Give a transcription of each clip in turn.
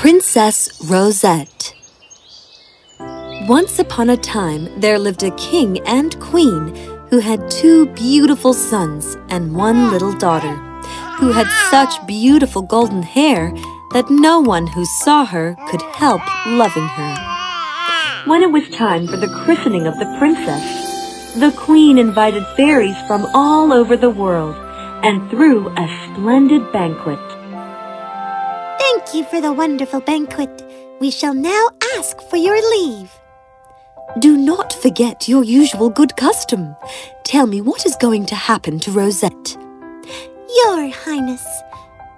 Princess Rosette. Once upon a time, there lived a king and queen who had two beautiful sons and one little daughter, who had such beautiful golden hair that no one who saw her could help loving her. When it was time for the christening of the princess, the queen invited fairies from all over the world and threw a splendid banquet. Thank you for the wonderful banquet. We shall now ask for your leave. Do not forget your usual good custom. Tell me what is going to happen to Rosette. Your Highness,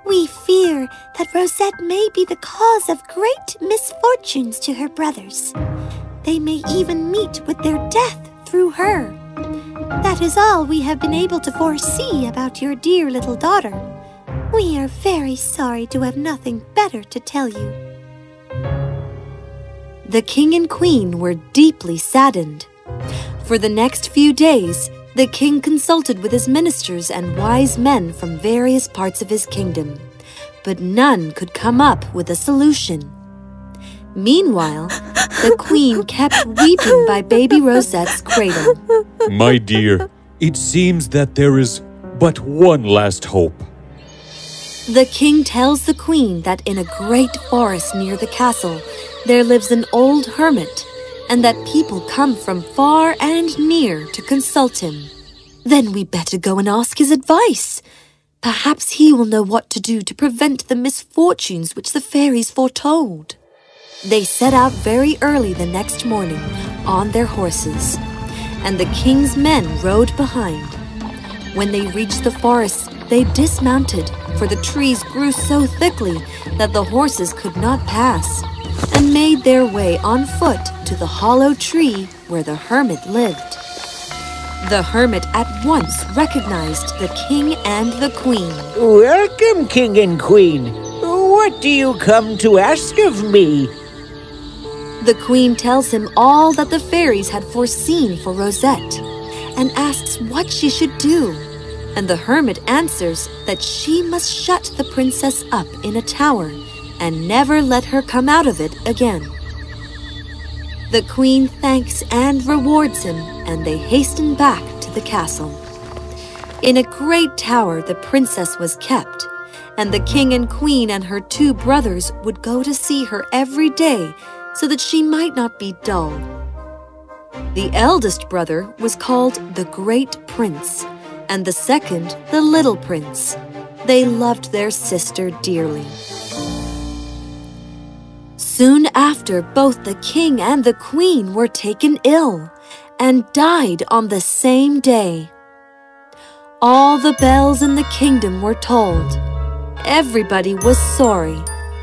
we fear that Rosette may be the cause of great misfortunes to her brothers. They may even meet with their death through her. That is all we have been able to foresee about your dear little daughter. We are very sorry to have nothing better to tell you. The king and queen were deeply saddened. For the next few days, the king consulted with his ministers and wise men from various parts of his kingdom, but none could come up with a solution. Meanwhile, the queen kept weeping by baby Rosette's cradle. My dear, it seems that there is but one last hope. The king tells the queen that in a great forest near the castle, there lives an old hermit, and that people come from far and near to consult him. Then we better go and ask his advice. Perhaps he will know what to do to prevent the misfortunes which the fairies foretold. They set out very early the next morning on their horses, and the king's men rode behind. When they reached the forest, they dismounted, for the trees grew so thickly that the horses could not pass, and made their way on foot to the hollow tree where the hermit lived. The hermit at once recognized the king and the queen. Welcome, king and queen. What do you come to ask of me? The queen tells him all that the fairies had foreseen for Rosette, and asks what she should do. And the hermit answers that she must shut the princess up in a tower and never let her come out of it again. The queen thanks and rewards him, and they hasten back to the castle. In a great tower the princess was kept, and the king and queen and her two brothers would go to see her every day so that she might not be dull. The eldest brother was called the Great Prince, and the second, the Little Prince. They loved their sister dearly. Soon after, both the king and the queen were taken ill and died on the same day. All the bells in the kingdom were tolled. Everybody was sorry,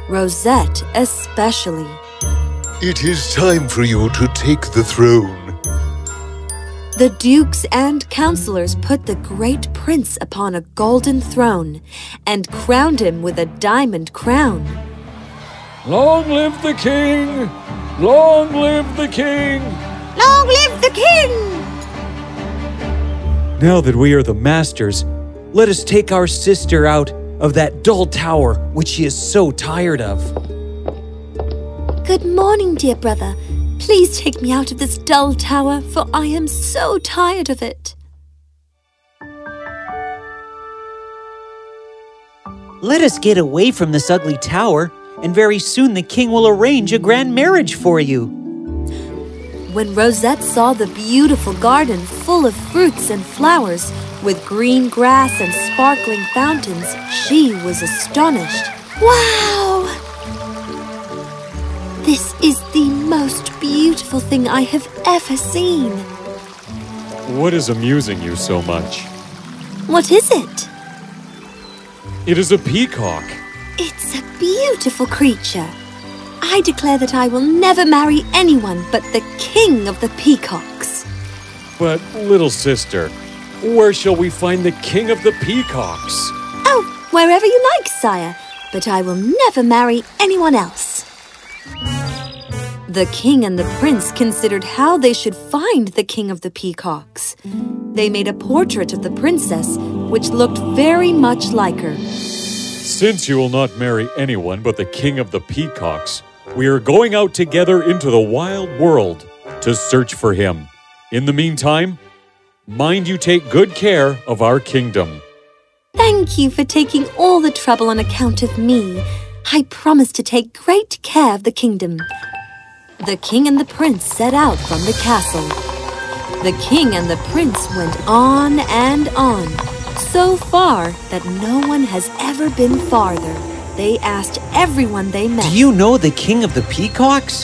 Rosette especially. It is time for you to take the throne. The dukes and counselors put the Great Prince upon a golden throne and crowned him with a diamond crown. Long live the king! Long live the king! Long live the king! Now that we are the masters, let us take our sister out of that dull tower which she is so tired of. Good morning, dear brother. Please take me out of this dull tower, for I am so tired of it. Let us get away from this ugly tower, and very soon the king will arrange a grand marriage for you. When Rosette saw the beautiful garden full of fruits and flowers, with green grass and sparkling fountains, she was astonished. Wow! This is the most beautiful thing I have ever seen. What is amusing you so much? What is it? It is a peacock. It's a beautiful creature. I declare that I will never marry anyone but the king of the peacocks. But, little sister, where shall we find the king of the peacocks? Oh, wherever you like, sire. But I will never marry anyone else. The king and the prince considered how they should find the king of the peacocks. They made a portrait of the princess, which looked very much like her. Since you will not marry anyone but the King of the Peacocks, we are going out together into the wild world to search for him. In the meantime, mind you take good care of our kingdom. Thank you for taking all the trouble on account of me. I promise to take great care of the kingdom. The king and the prince set out from the castle. The king and the prince went on and on, so far that no one has ever been farther. They asked everyone they met, "Do you know the King of the Peacocks?"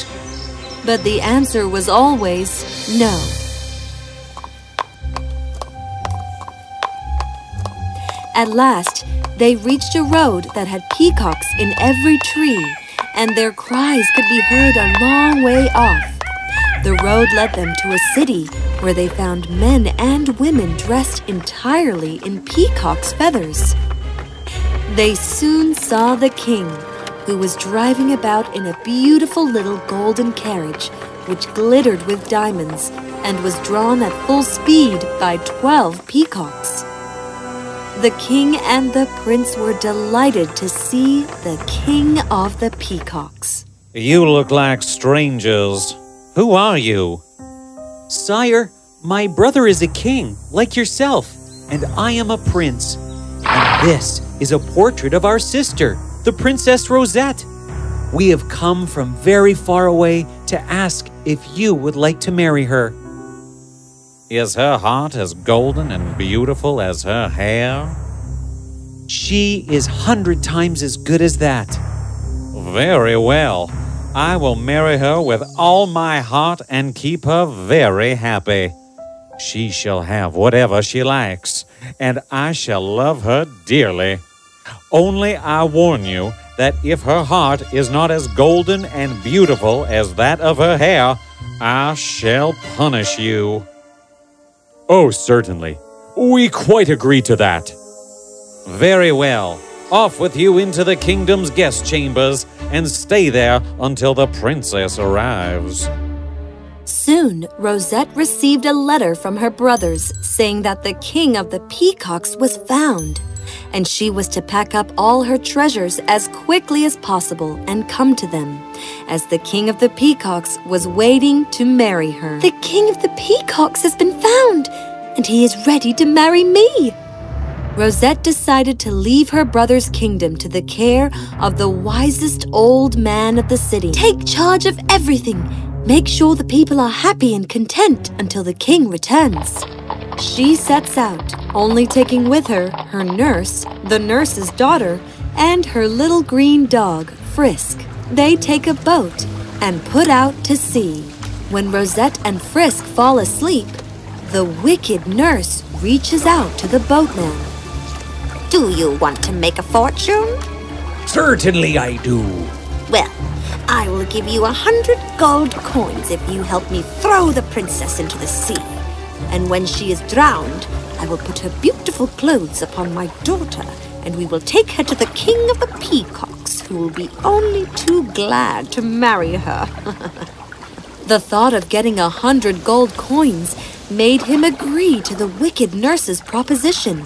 But the answer was always no. At last, they reached a road that had peacocks in every tree, and their cries could be heard a long way off. The road led them to a city where they found men and women dressed entirely in peacock's feathers. They soon saw the king, who was driving about in a beautiful little golden carriage, which glittered with diamonds and was drawn at full speed by 12 peacocks. The king and the prince were delighted to see the King of the Peacocks. "You look like strangers. Who are you?" "Sire, my brother is a king, like yourself, and I am a prince. And this is a portrait of our sister, the Princess Rosette. We have come from very far away to ask if you would like to marry her." "Is her heart as golden and beautiful as her hair?" "She is 100 times as good as that." "Very well. I will marry her with all my heart and keep her very happy. She shall have whatever she likes, and I shall love her dearly. Only I warn you that if her heart is not as golden and beautiful as that of her hair, I shall punish you." "Oh, certainly. We quite agree to that." "Very well. Off with you into the kingdom's guest chambers and stay there until the princess arrives." Soon, Rosette received a letter from her brothers saying that the King of the Peacocks was found, and she was to pack up all her treasures as quickly as possible and come to them, as the King of the Peacocks was waiting to marry her. "The King of the Peacocks has been found, and he is ready to marry me." Rosette decided to leave her brother's kingdom to the care of the wisest old man of the city. "Take charge of everything. Make sure the people are happy and content until the king returns." She sets out, only taking with her her nurse, the nurse's daughter, and her little green dog, Frisk. They take a boat and put out to sea. When Rosette and Frisk fall asleep, the wicked nurse reaches out to the boatman. "Do you want to make a fortune?" "Certainly I do." "Well, I will give you 100 gold coins if you help me throw the princess into the sea. And when she is drowned, I will put her beautiful clothes upon my daughter, and we will take her to the King of the Peacocks, who will be only too glad to marry her." The thought of getting 100 gold coins made him agree to the wicked nurse's proposition.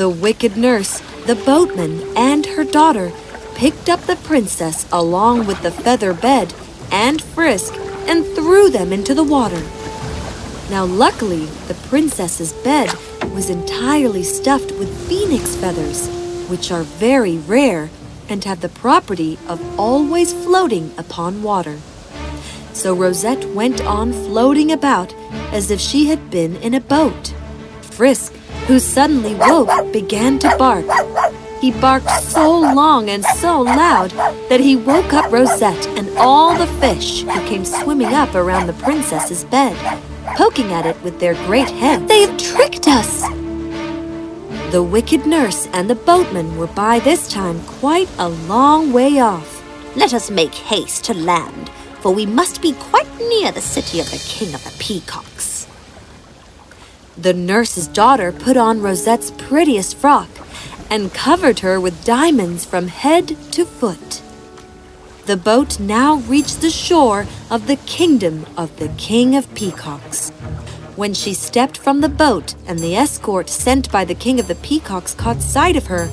The wicked nurse, the boatman, and her daughter picked up the princess along with the feather bed and Frisk and threw them into the water. Now luckily, the princess's bed was entirely stuffed with phoenix feathers, which are very rare and have the property of always floating upon water. So Rosette went on floating about as if she had been in a boat. Frisk, who suddenly woke, began to bark. He barked so long and so loud that he woke up Rosette and all the fish who came swimming up around the princess's bed, poking at it with their great heads. "They have tricked us!" The wicked nurse and the boatman were by this time quite a long way off. "Let us make haste to land, for we must be quite near the city of the King of the Peacocks." The nurse's daughter put on Rosette's prettiest frock and covered her with diamonds from head to foot. The boat now reached the shore of the kingdom of the King of Peacocks. When she stepped from the boat and the escort sent by the King of the Peacocks caught sight of her,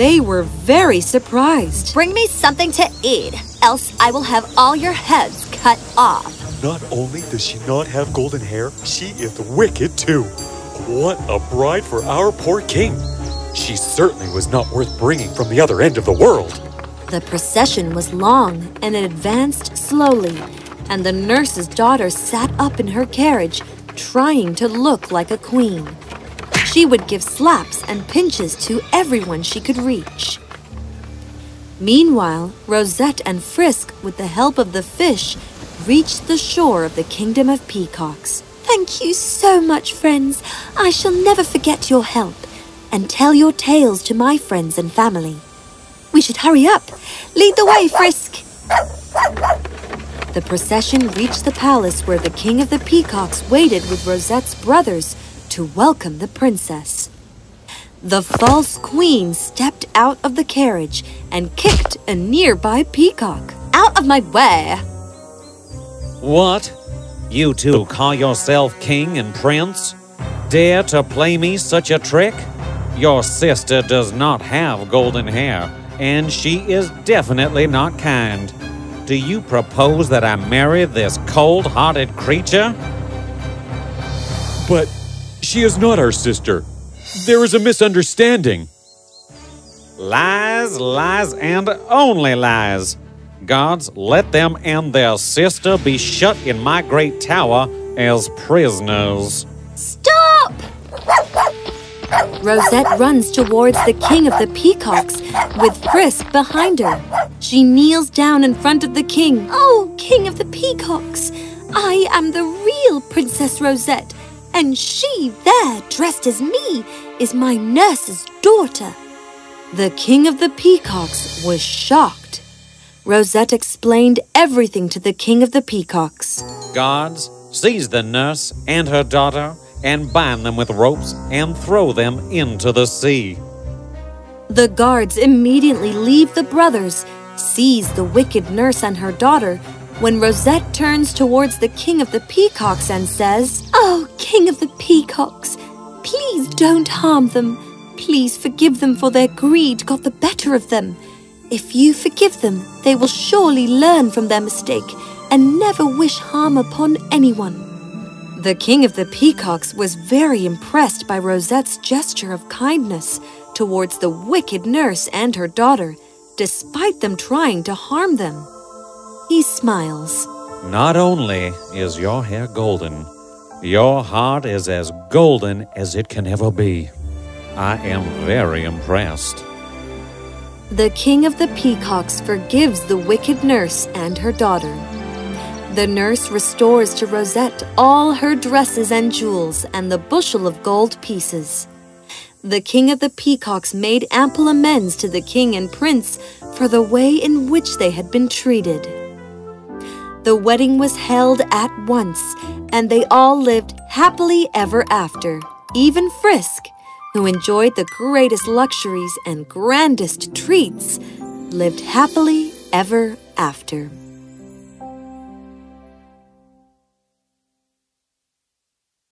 They were very surprised. Bring me something to eat, else I will have all your heads cut off. Not only does she not have golden hair, she is wicked too. What a bride for our poor king. She certainly was not worth bringing from the other end of the world. The procession was long, and it advanced slowly, and the nurse's daughter sat up in her carriage, trying to look like a queen. She would give slaps and pinches to everyone she could reach. Meanwhile, Rosette and Frisk, with the help of the fish, reached the shore of the Kingdom of Peacocks. Thank you so much, friends. I shall never forget your help, and tell your tales to my friends and family. We should hurry up. Lead the way, Frisk. The procession reached the palace where the King of the Peacocks waited with Rosette's brothers to welcome the princess. The false queen stepped out of the carriage and kicked a nearby peacock. Out of my way! What? You two call yourself king and prince? Dare to play me such a trick? Your sister does not have golden hair, and she is definitely not kind. Do you propose that I marry this cold-hearted creature? But she is not our sister. There is a misunderstanding. Lies, lies, and only lies. Guards, let them and their sister be shut in my great tower as prisoners. Stop! Rosette runs towards the King of the Peacocks, with Frisk behind her. She kneels down in front of the king. Oh, King of the Peacocks, I am the real Princess Rosette, and she there, dressed as me, is my nurse's daughter. The King of the Peacocks was shocked. Rosette explained everything to the King of the Peacocks. Guards, seize the nurse and her daughter, and bind them with ropes and throw them into the sea. The guards immediately leave the brothers, seize the wicked nurse and her daughter, when Rosette turns towards the King of the Peacocks and says, Oh, King of the Peacocks, please don't harm them. Please forgive them, for their greed got the better of them. If you forgive them, they will surely learn from their mistake and never wish harm upon anyone. The King of the Peacocks was very impressed by Rosette's gesture of kindness towards the wicked nurse and her daughter, despite them trying to harm them. He smiles. Not only is your hair golden, your heart is as golden as it can ever be. I am very impressed. The King of the Peacocks forgives the wicked nurse and her daughter. The nurse restores to Rosette all her dresses and jewels and the bushel of gold pieces. The King of the Peacocks made ample amends to the king and prince for the way in which they had been treated. The wedding was held at once, and they all lived happily ever after, even Frisk, who enjoyed the greatest luxuries and grandest treats, lived happily ever after.